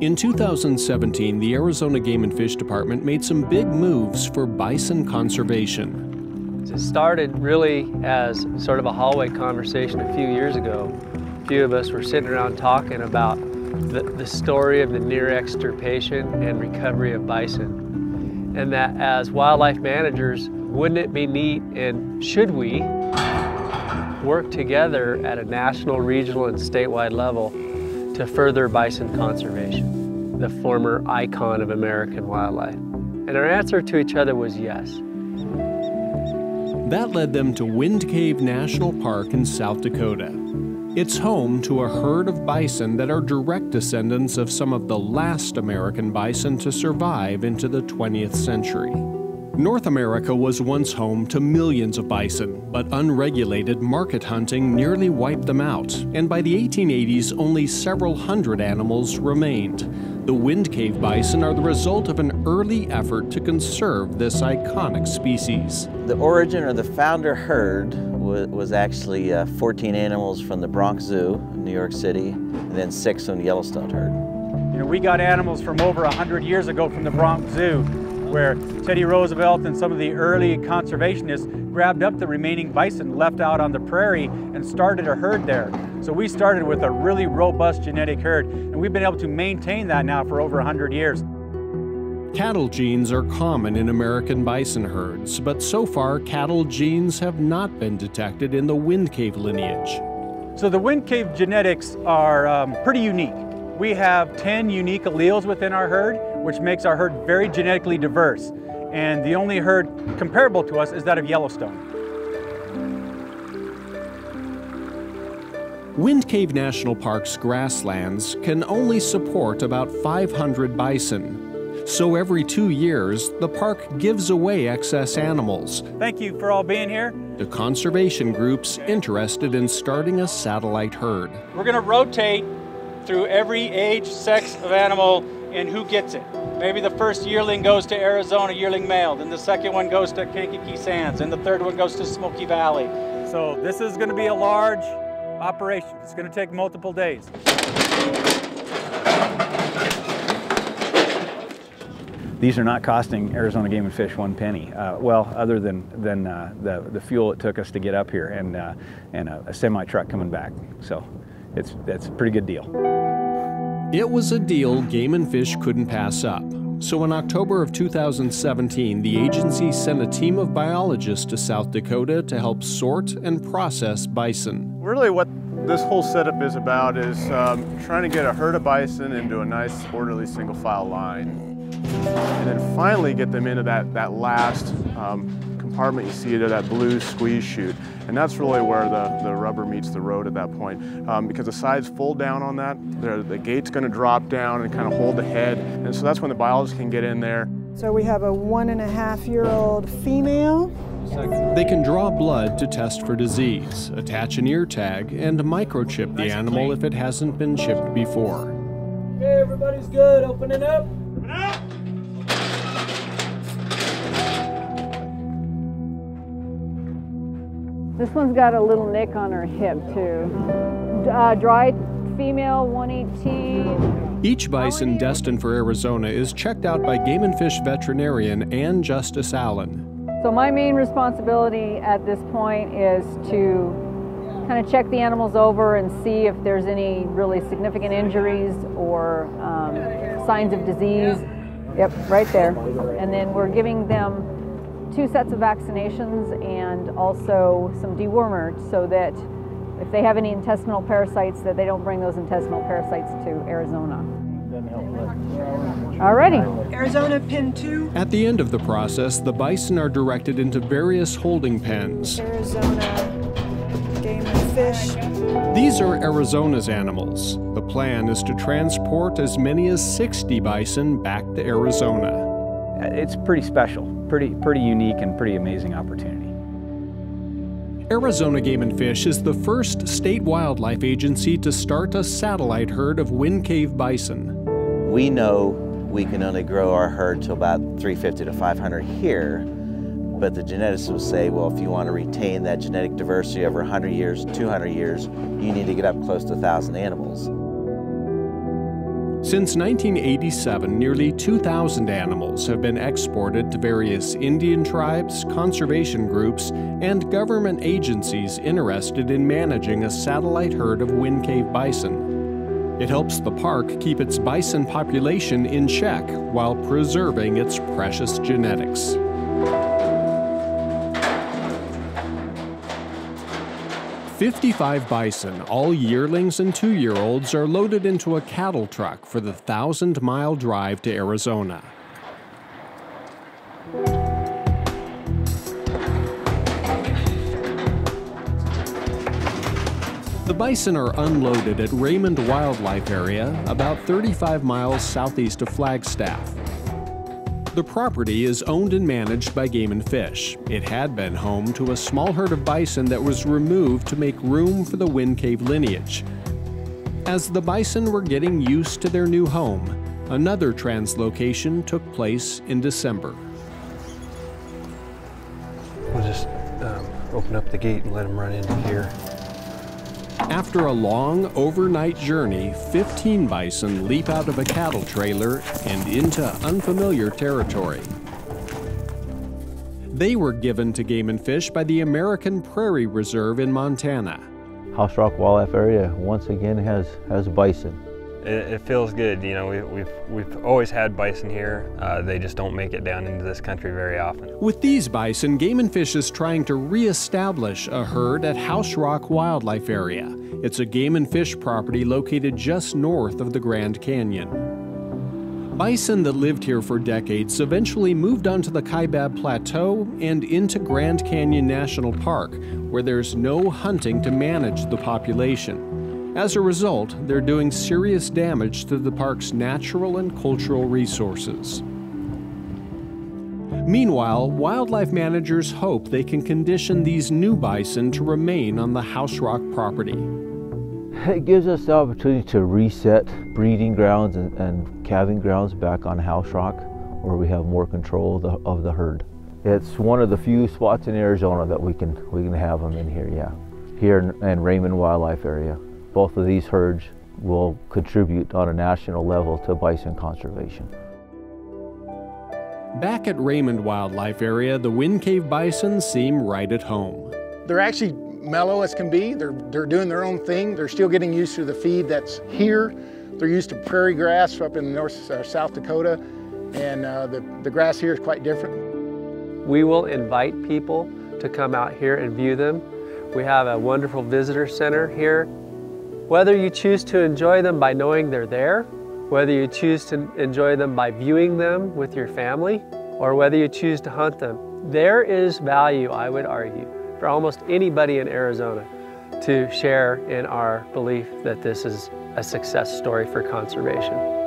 In 2017, the Arizona Game and Fish Department made some big moves for bison conservation. It started really as sort of a hallway conversation a few years ago. A few of us were sitting around talking about the story of the near extirpation and recovery of bison. And that as wildlife managers, wouldn't it be neat and should we work together at a national, regional, and statewide level to further bison conservation, the former icon of American wildlife? And our answer to each other was yes. That led them to Wind Cave National Park in South Dakota. It's home to a herd of bison that are direct descendants of some of the last American bison to survive into the 20th century. North America was once home to millions of bison, but unregulated market hunting nearly wiped them out, and by the 1880s, only several hundred animals remained. The Wind Cave bison are the result of an early effort to conserve this iconic species. The origin, or the founder herd, was actually 14 animals from the Bronx Zoo in New York City, and then 6 from the Yellowstone herd. You know, we got animals from over 100 years ago from the Bronx Zoo, where Teddy Roosevelt and some of the early conservationists grabbed up the remaining bison left out on the prairie and started a herd there. So we started with a really robust genetic herd, and we've been able to maintain that now for over 100 years. Cattle genes are common in American bison herds, but so far cattle genes have not been detected in the Wind Cave lineage. So the Wind Cave genetics are pretty unique. We have 10 unique alleles within our herd, which makes our herd very genetically diverse. And the only herd comparable to us is that of Yellowstone. Wind Cave National Park's grasslands can only support about 500 bison. So every 2 years, the park gives away excess animals. Thank you for all being here. To conservation groups interested in starting a satellite herd. We're going to rotate through every age, sex of animal, and who gets it. Maybe the first yearling goes to Arizona, yearling male, then the second one goes to Kankakee Sands, and the third one goes to Smoky Valley. So this is gonna be a large operation. It's gonna take multiple days. These are not costing Arizona Game and Fish one penny. Well, other than the fuel it took us to get up here and a semi-truck coming back. So that's a pretty good deal. It was a deal Game and Fish couldn't pass up. So in October of 2017, the agency sent a team of biologists to South Dakota to help sort and process bison. Really what this whole setup is about is trying to get a herd of bison into a nice orderly single file line. And then finally get them into that last compartment you see, to that blue squeeze chute. And that's really where the rubber meets the road at that point. Because the sides fold down on that, the gate's gonna drop down and kind of hold the head. And so that's when the biologists can get in there. So we have a 1.5-year-old female. They can draw blood to test for disease, attach an ear tag, and microchip the animal if it hasn't been chipped before. Okay, everybody's good, open it up. Open up! This one's got a little nick on her hip too. Dried female, 118. Each bison destined for Arizona is checked out by Game and Fish veterinarian Ann Justice Allen. So my main responsibility at this point is to kind of check the animals over and see if there's any really significant injuries or signs of disease. Yep, right there. And then we're giving them 2 sets of vaccinations and also some dewormer, so that if they have any intestinal parasites, that they don't bring those intestinal parasites to Arizona. Alrighty. Arizona Pen 2. At the end of the process, the bison are directed into various holding pens. Arizona Game and Fish. These are Arizona's animals. The plan is to transport as many as 60 bison back to Arizona. It's pretty special, pretty unique, and pretty amazing opportunity. Arizona Game and Fish is the first state wildlife agency to start a satellite herd of Wind Cave bison. We know we can only grow our herd to about 350 to 500 here, But the geneticists will say, well, if you want to retain that genetic diversity over 100 years, 200 years, you need to get up close to 1,000 animals. Since 1987, nearly 2,000 animals have been exported to various Indian tribes, conservation groups, and government agencies interested in managing a satellite herd of Wind Cave bison. It helps the park keep its bison population in check while preserving its precious genetics. $55 bison, all yearlings and two-year-olds, are loaded into a cattle truck for the 1,000-mile drive to Arizona. The bison are unloaded at Raymond Wildlife Area, about 35 miles southeast of Flagstaff. The property is owned and managed by Game and Fish. It had been home to a small herd of bison that was removed to make room for the Wind Cave lineage. As the bison were getting used to their new home, another translocation took place in December. We'll just open up the gate and let them run into here. After a long overnight journey, 15 bison leap out of a cattle trailer and into unfamiliar territory. They were given to Game and Fish by the American Prairie Reserve in Montana. House Rock Wildlife Area once again has bison. It feels good, you know, we've always had bison here. They just don't make it down into this country very often. With these bison, Game and Fish is trying to reestablish a herd at House Rock Wildlife Area. It's a Game and Fish property located just north of the Grand Canyon. Bison that lived here for decades eventually moved onto the Kaibab Plateau and into Grand Canyon National Park, where there's no hunting to manage the population. As a result, they're doing serious damage to the park's natural and cultural resources. Meanwhile, wildlife managers hope they can condition these new bison to remain on the House Rock property. It gives us the opportunity to reset breeding grounds and calving grounds back on House Rock, where we have more control of the herd. It's one of the few spots in Arizona that we can have them in here, yeah. Here in Raymond Wildlife Area. Both of these herds will contribute on a national level to bison conservation. Back at Raymond Wildlife Area, the Wind Cave bison seem right at home. They're actually mellow as can be. They're doing their own thing. They're still getting used to the feed that's here. They're used to prairie grass up in South Dakota, and the grass here is quite different. We will invite people to come out here and view them. We have a wonderful visitor center here. Whether you choose to enjoy them by knowing they're there, whether you choose to enjoy them by viewing them with your family, or whether you choose to hunt them, there is value, I would argue, for almost anybody in Arizona to share in our belief that this is a success story for conservation.